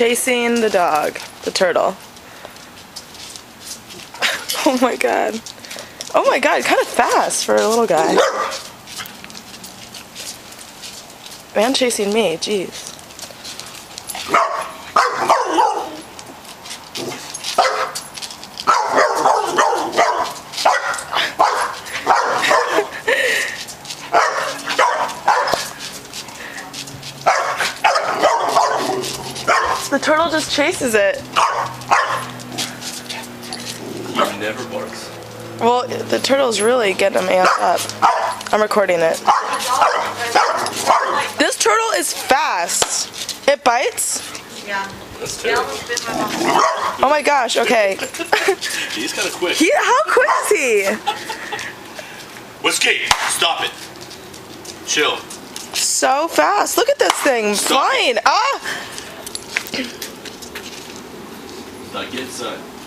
chasing the dog, the turtle. Oh my god. Oh my god, kind of fast for a little guy. Man chasing me, jeez. The turtle just chases it. It never barks. Well, the turtle's really getting them amped up. I'm recording it. This turtle is fast. It bites? Yeah. That's terrible. Oh my gosh, okay. He's kind of quick. How quick is he? Whiskey, stop it. Chill. So fast. Look at this thing flying. Ah! Not get inside.